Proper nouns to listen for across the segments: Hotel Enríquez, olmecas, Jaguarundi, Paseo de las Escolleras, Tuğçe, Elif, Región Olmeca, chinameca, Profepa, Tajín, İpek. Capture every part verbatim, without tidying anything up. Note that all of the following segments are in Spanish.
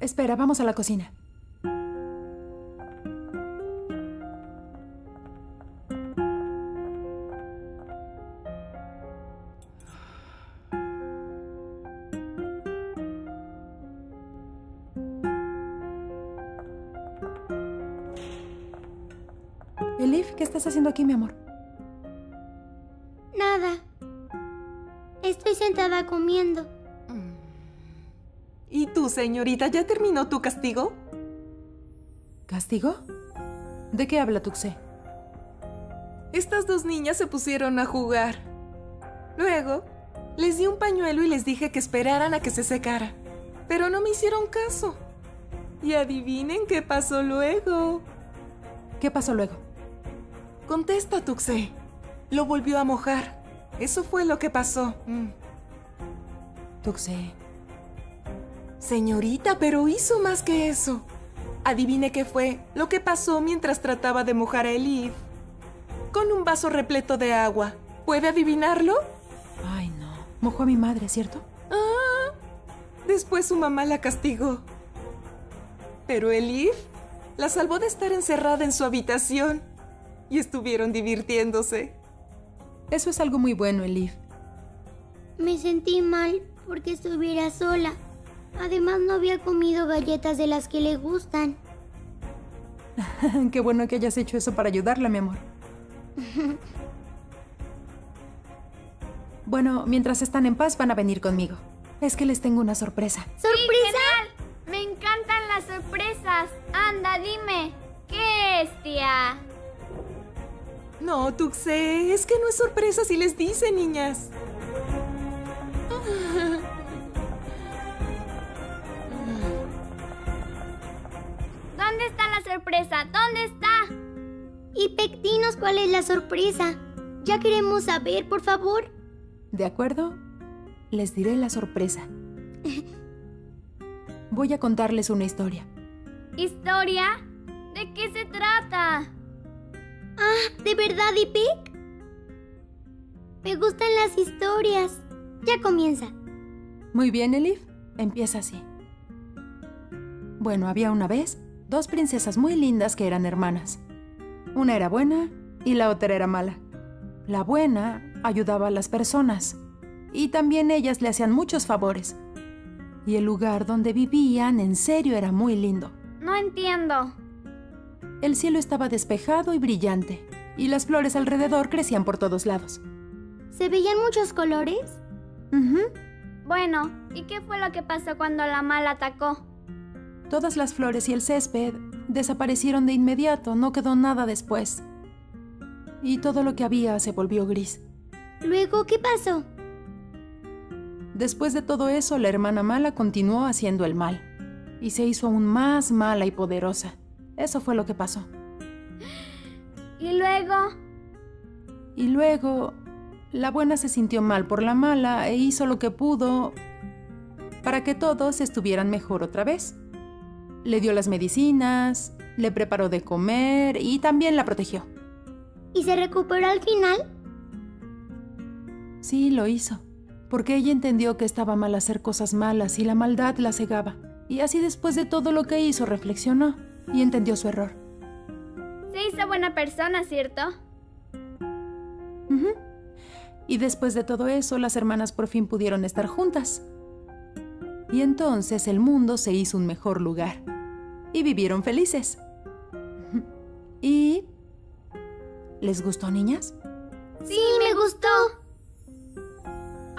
Espera, vamos a la cocina. Elif, ¿qué estás haciendo aquí, mi amor? Nada. Estoy sentada comiendo. ¿Y tú, señorita, ya terminó tu castigo? ¿Castigo? ¿De qué habla Tuğçe? Estas dos niñas se pusieron a jugar. Luego, les di un pañuelo y les dije que esperaran a que se secara. Pero no me hicieron caso. Y adivinen qué pasó luego. ¿Qué pasó luego? Contesta, Tuğçe. Lo volvió a mojar. Eso fue lo que pasó. Mm. Tuğçe. Señorita, pero hizo más que eso. Adivine qué fue lo que pasó mientras trataba de mojar a Elif. Con un vaso repleto de agua. ¿Puede adivinarlo? Ay, no. Mojó a mi madre, ¿cierto? Ah. Después su mamá la castigó. Pero Elif la salvó de estar encerrada en su habitación. Y estuvieron divirtiéndose. Eso es algo muy bueno, Elif. Me sentí mal porque estuviera sola. Además, no había comido galletas de las que le gustan. Qué bueno que hayas hecho eso para ayudarla, mi amor. Bueno, mientras están en paz, van a venir conmigo. Es que les tengo una sorpresa. ¿Sorpresa? Sí, me encantan las sorpresas. Anda, dime, ¿qué es, tía? No, Tuğçe, es que no es sorpresa si les dice, niñas. ¿Dónde está la sorpresa? ¿Dónde está? Ipek, dinos cuál es la sorpresa. Ya queremos saber, por favor. De acuerdo, les diré la sorpresa. Voy a contarles una historia. ¿Historia? ¿De qué se trata? Ah, ¿de verdad, Ipek? Me gustan las historias. Ya comienza. Muy bien, Elif. Empieza así. Bueno, había una vez dos princesas muy lindas que eran hermanas. Una era buena y la otra era mala. La buena ayudaba a las personas y también ellas le hacían muchos favores. Y el lugar donde vivían en serio era muy lindo. No entiendo. El cielo estaba despejado y brillante, y las flores alrededor crecían por todos lados. ¿Se veían muchos colores? Uh-huh. Bueno, ¿y qué fue lo que pasó cuando la mala atacó? Todas las flores y el césped desaparecieron de inmediato, no quedó nada después. Y todo lo que había se volvió gris. ¿Luego qué pasó? Después de todo eso, la hermana mala continuó haciendo el mal, y se hizo aún más mala y poderosa. Eso fue lo que pasó. ¿Y luego? Y luego, la buena se sintió mal por la mala e hizo lo que pudo para que todos estuvieran mejor otra vez. Le dio las medicinas, le preparó de comer y también la protegió. ¿Y se recuperó al final? Sí, lo hizo, porque ella entendió que estaba mal hacer cosas malas y la maldad la cegaba. Y así, después de todo lo que hizo, reflexionó. Y entendió su error. Se hizo buena persona, ¿cierto? Uh-huh. Y después de todo eso, las hermanas por fin pudieron estar juntas. Y entonces el mundo se hizo un mejor lugar. Y vivieron felices. Uh-huh. ¿Y les gustó, niñas? ¡Sí, me gustó!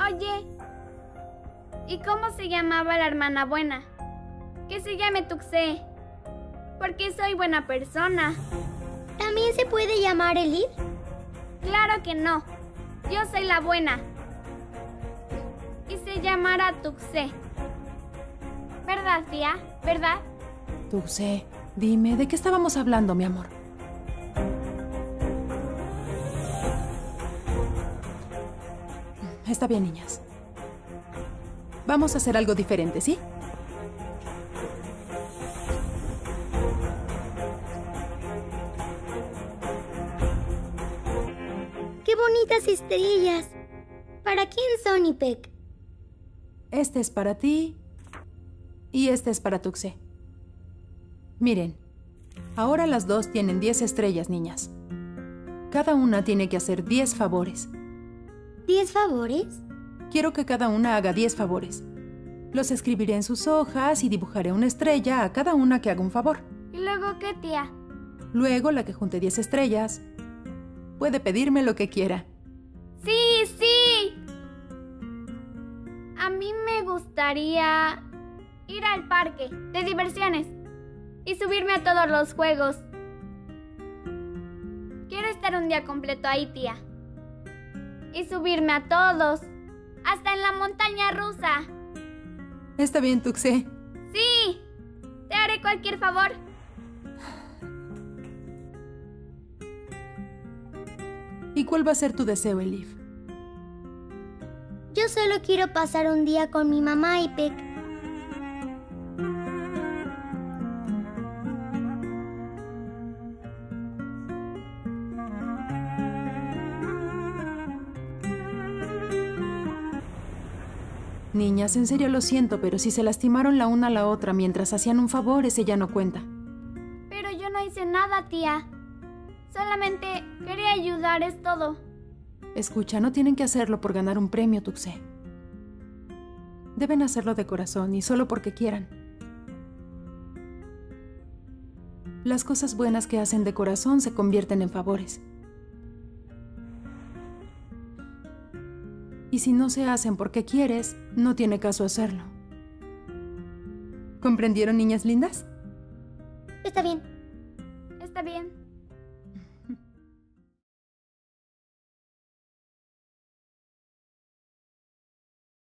Oye, ¿y cómo se llamaba la hermana buena? Que se llame Tuğçe. Porque soy buena persona. ¿También se puede llamar Elif? Claro que no. Yo soy la buena. Y se llamará Tuğçe. ¿Verdad, tía? ¿Verdad? Tuğçe, dime, ¿de qué estábamos hablando, mi amor? Está bien, niñas. Vamos a hacer algo diferente, ¿sí? Bonitas estrellas. ¿Para quién son, Ipek? Este es para ti Y esta es para Tuğçe. Miren, ahora las dos tienen diez estrellas, niñas. Cada una tiene que hacer diez favores. ¿Diez favores? Quiero que cada una haga diez favores. Los escribiré en sus hojas y dibujaré una estrella a cada una que haga un favor. ¿Y luego qué, tía? Luego la que junte diez estrellas puede pedirme lo que quiera. ¡Sí, sí! A mí me gustaría ir al parque de diversiones y subirme a todos los juegos. Quiero estar un día completo ahí, tía. Y subirme a todos, hasta en la montaña rusa. ¿Está bien, Tuğçe? ¡Sí! Te haré cualquier favor. ¿Y cuál va a ser tu deseo, Elif? Yo solo quiero pasar un día con mi mamá, İpek. Niñas, en serio lo siento, pero si se lastimaron la una a la otra mientras hacían un favor, ese ya no cuenta. Pero yo no hice nada, tía. Solamente quería ayudar, es todo. Escucha, no tienen que hacerlo por ganar un premio, Tuğçe. Deben hacerlo de corazón y solo porque quieran. Las cosas buenas que hacen de corazón se convierten en favores. Y si no se hacen porque quieres, no tiene caso hacerlo. ¿Comprendieron, niñas lindas? Está bien. Está bien.